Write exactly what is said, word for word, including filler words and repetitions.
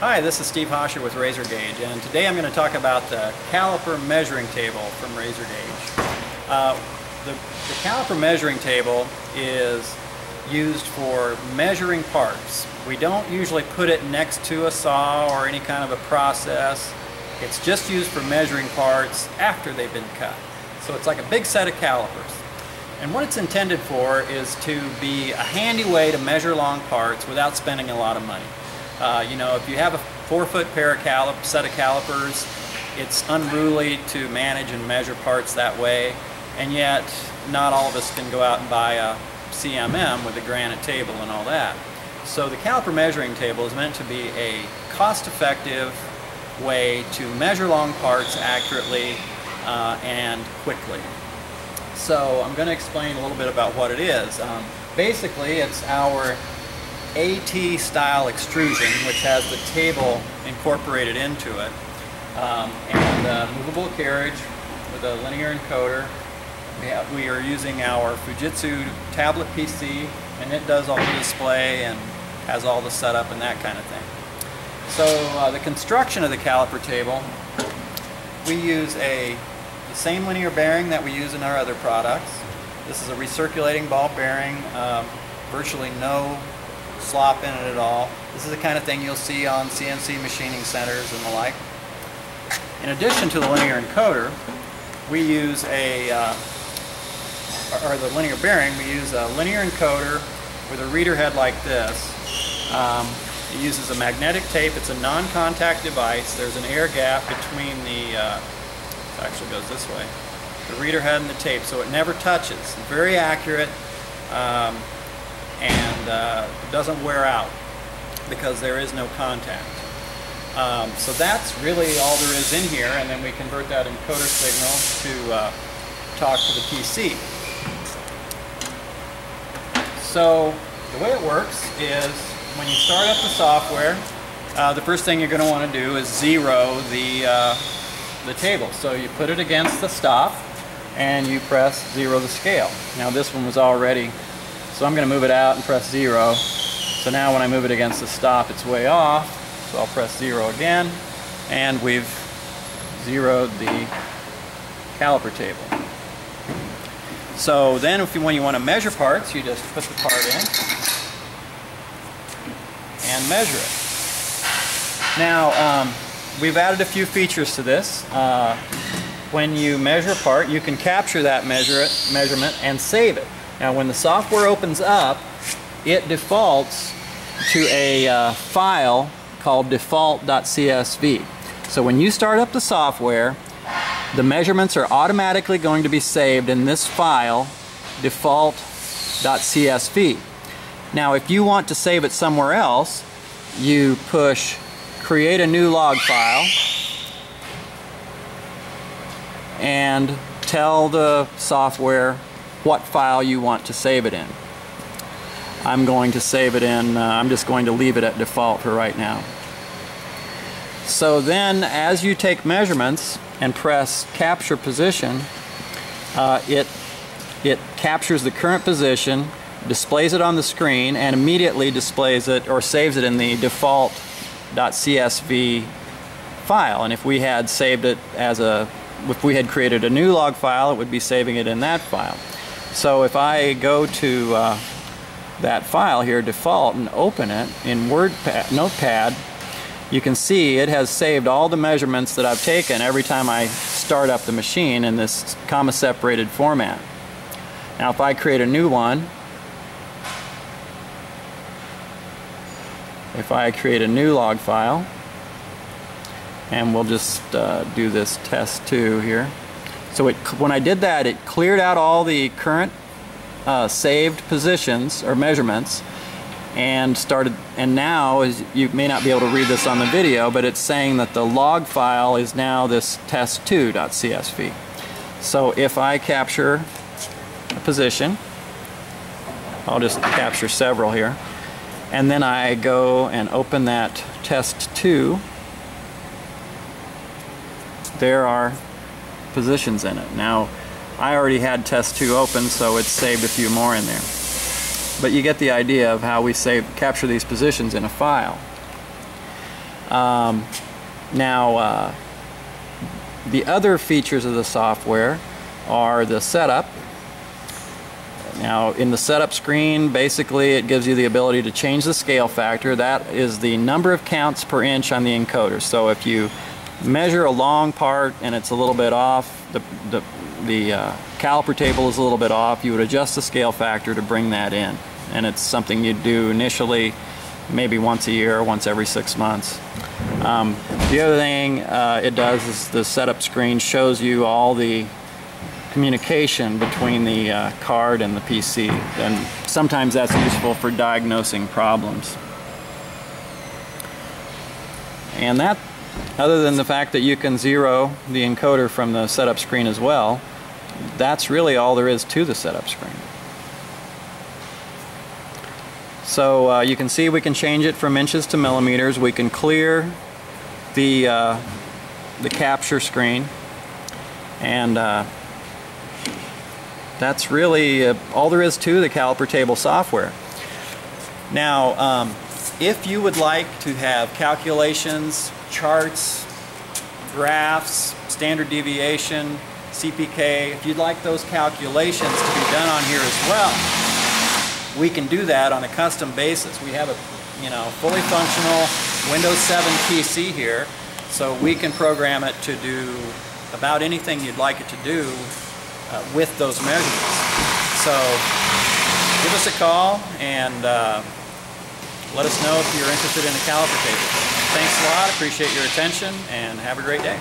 Hi, this is Steve Hoscher with RazorGage, and today I'm going to talk about the caliper measuring table from RazorGage. Uh, the, the caliper measuring table is used for measuring parts. We don't usually put it next to a saw or any kind of a process. It's just used for measuring parts after they've been cut. So it's like a big set of calipers. And what it's intended for is to be a handy way to measure long parts without spending a lot of money. Uh, you know, if you have a four-foot pair of calip set of calipers, it's unruly to manage and measure parts that way, and yet not all of us can go out and buy a C M M with a granite table and all that. So the caliper measuring table is meant to be a cost-effective way to measure long parts accurately uh, and quickly. So I'm going to explain a little bit about what it is. Um, basically, it's our A T style extrusion, which has the table incorporated into it, um, and a movable carriage with a linear encoder. We, have, we are using our Fujitsu Tablet P C, and it does all the display and has all the setup and that kind of thing. So uh, the construction of the caliper table, we use a the same linear bearing that we use in our other products. This is a recirculating ball bearing, um, virtually no slop in it at all. This is the kind of thing you'll see on C N C machining centers and the like. In addition to the linear encoder, we use a, uh, or the linear bearing, we use a linear encoder with a reader head like this. Um, it uses a magnetic tape. It's a non-contact device. There's an air gap between the, uh, it actually goes this way, the reader head and the tape, so it never touches. Very accurate. Um, and uh, doesn't wear out because there is no contact. Um, so that's really all there is in here, and then we convert that encoder signal to uh, talk to the P C. So the way it works is when you start up the software, uh, the first thing you're going to want to do is zero the, uh, the table. So you put it against the stop and you press zero the scale. Now this one was already So I'm going to move it out and press zero. So now when I move it against the stop, it's way off. So I'll press zero again, and we've zeroed the caliper table. So then if you, when you want to measure parts, you just put the part in and measure it. Now, um, we've added a few features to this. Uh, when you measure a part, you can capture that measure it, measurement and save it. Now when the software opens up, it defaults to a uh, file called default dot C S V. So when you start up the software, the measurements are automatically going to be saved in this file, default dot C S V. Now if you want to save it somewhere else, you push create a new log file and tell the software what file you want to save it in. I'm going to save it in, uh, I'm just going to leave it at default for right now. So then as you take measurements and press capture position, uh, it, it captures the current position, displays it on the screen, and immediately displays it or saves it in the default dot C S V file. And if we had saved it as a, if we had created a new log file, it would be saving it in that file. So if I go to uh, that file here, default, and open it in WordPad, Notepad, you can see it has saved all the measurements that I've taken every time I start up the machine in this comma-separated format. Now if I create a new one, if I create a new log file, and we'll just uh, do this test two here. So it, when I did that, it cleared out all the current uh, saved positions or measurements, and started. And now, as you may not be able to read this on the video, but it's saying that the log file is now this test two dot C S V. So if I capture a position, I'll just capture several here, and then I go and open that test two. There are positions in it. Now, I already had test two open, so it's saved a few more in there. But you get the idea of how we save, capture these positions in a file. Um, now, uh, the other features of the software are the setup. Now, in the setup screen, basically it gives you the ability to change the scale factor. That is the number of counts per inch on the encoder. So if you measure a long part and it's a little bit off, the, the, the uh, caliper table is a little bit off, you would adjust the scale factor to bring that in. And it's something you do initially maybe once a year, once every six months. Um, the other thing uh, it does is the setup screen shows you all the communication between the uh, card and the P C, and sometimes that's useful for diagnosing problems. And that, other than the fact that you can zero the encoder from the setup screen as well, that's really all there is to the setup screen. So uh, you can see we can change it from inches to millimeters. We can clear the, uh, the capture screen, and uh, that's really uh, all there is to the caliper table software. Now, um, if you would like to have calculations, charts, graphs, standard deviation, C P K, if you'd like those calculations to be done on here as well, we can do that on a custom basis. We have a, you know, fully functional Windows seven P C here, so we can program it to do about anything you'd like it to do uh, with those measurements. So give us a call and uh, let us know if you're interested in a caliper table. Thanks a lot, appreciate your attention, and have a great day.